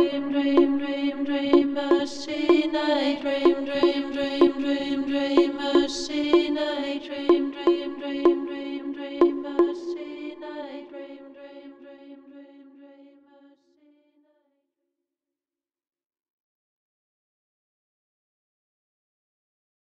I am.